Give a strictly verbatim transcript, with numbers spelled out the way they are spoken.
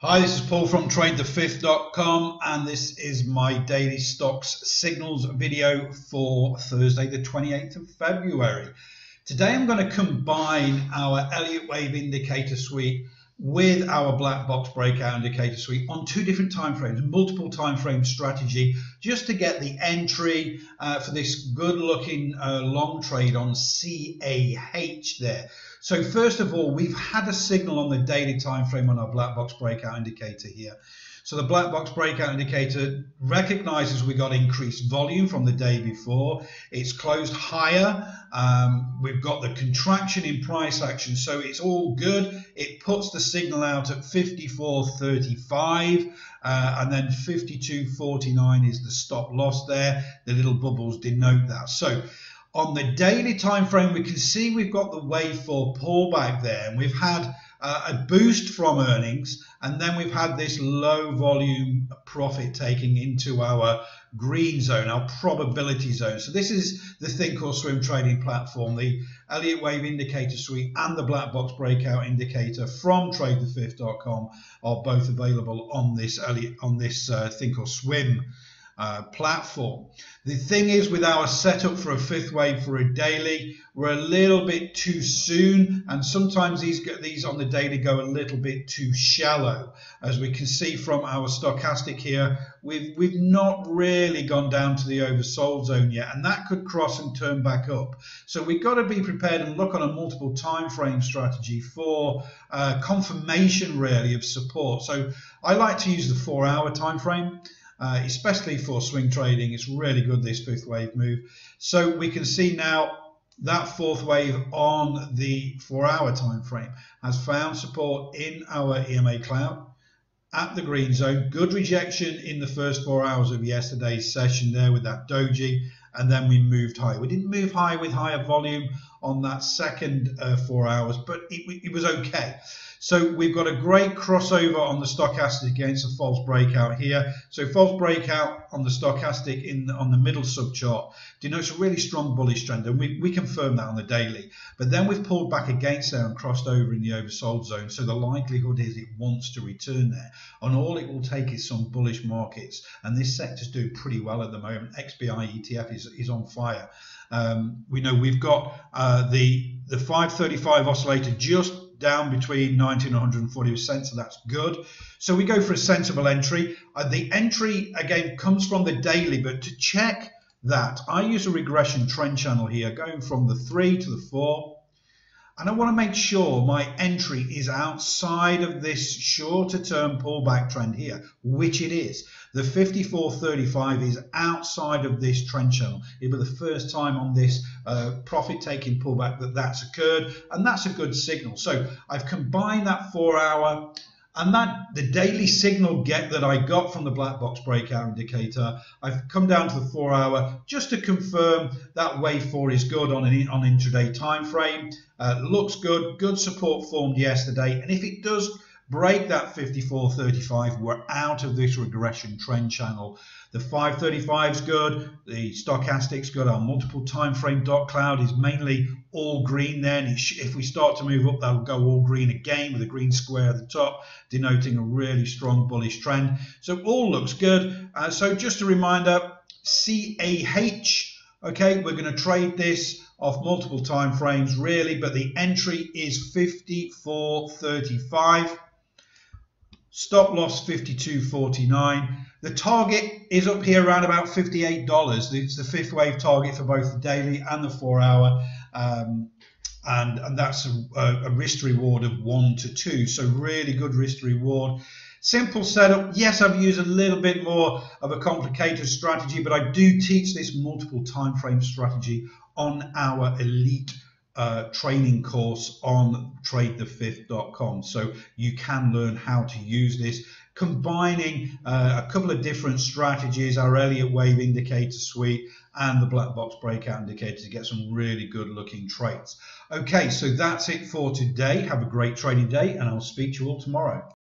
Hi, this is Paul from trade the fifth dot com, and this is my daily stocks signals video for Thursday the twenty-eighth of February. Today I'm going to combine our Elliott Wave Indicator Suite with our Black Box Breakout Indicator Suite on two different timeframes, multiple timeframe strategy, just to get the entry uh, for this good looking uh, long trade on C A H there. So first of all, we've had a signal on the daily time frame on our Black Box Breakout Indicator here. So the Black Box Breakout Indicator recognizes we got increased volume from the day before. It's closed higher. Um, we've got the contraction in price action. So it's all good. It puts the signal out at fifty-four thirty-five uh, and then fifty-two forty-nine is the stop loss there. The little bubbles denote that. So on the daily time frame, we can see we've got the wave four pullback there, and we've had uh, a boost from earnings, and then we've had this low volume profit taking into our green zone, our probability zone. So this is the ThinkorSwim trading platform, the Elliott Wave Indicator Suite and the Black Box Breakout Indicator from trade the fifth dot com are both available on this Elliott, on this uh, ThinkorSwim Uh, platform. The thing is, with our setup for a fifth wave for a daily, we're a little bit too soon, and sometimes these get these on the daily go a little bit too shallow. As we can see from our stochastic here, we've we've not really gone down to the oversold zone yet, and that could cross and turn back up. So we've got to be prepared and look on a multiple time frame strategy for uh, confirmation really of support. So I like to use the four hour time frame. Uh, especially for swing trading, it's really good, this fifth wave move. So we can see now that fourth wave on the four-hour time frame has found support in our E M A cloud at the green zone. Good rejection in the first four hours of yesterday's session there with that doji, and then we moved high. We didn't move high with higher volume on that second uh, four hours, but it, it was okay. So we've got a great crossover on the stochastic against a false breakout here. So false breakout on the stochastic in on the middle subchart denotes a really strong bullish trend, and we, we confirm that on the daily. But then we've pulled back against there and crossed over in the oversold zone. So the likelihood is it wants to return there, and all it will take is some bullish markets. And this sector's doing pretty well at the moment. X B I E T F is is on fire. Um, we know we've got uh, the the five thirty-five oscillator just down between ninety and one hundred forty cents, so that's good. So we go for a sensible entry. Uh, the entry again comes from the daily, but to check that, I use a regression trend channel here, going from the three to the four, and I want to make sure my entry is outside of this shorter term pullback trend here, which it is. The fifty-four thirty-five is outside of this trend channel. It was the first time on this uh, profit-taking pullback that that's occurred, and that's a good signal. So I've combined that four-hour and that the daily signal get that I got from the Black Box Breakout Indicator. I've come down to the four-hour just to confirm that wave four is good on an on intraday time frame. Uh, looks good. Good support formed yesterday, and if it does break that fifty-four thirty-five, we're out of this regression trend channel. The five thirty-five is good, the stochastic's good, our multiple time frame dot cloud is mainly all green there, and if we start to move up, that'll go all green again with a green square at the top denoting a really strong bullish trend. So all looks good. Uh, so just a reminder, C A H, okay, we're going to trade this off multiple time frames really, but the entry is fifty-four thirty-five. Stop loss fifty-two forty-nine. The target is up here around about fifty-eight dollars. It's the fifth wave target for both the daily and the four hour. Um, and, and that's a, a risk reward of one to two. So really good risk reward. Simple setup. Yes, I've used a little bit more of a complicated strategy, but I do teach this multiple time frame strategy on our elite Uh, training course on trade the fifth dot com, so you can learn how to use this, combining uh, a couple of different strategies, our Elliott Wave Indicator Suite and the Black Box Breakout Indicator, to get some really good looking trades. Okay, so that's it for today. Have a great trading day, and I'll speak to you all tomorrow.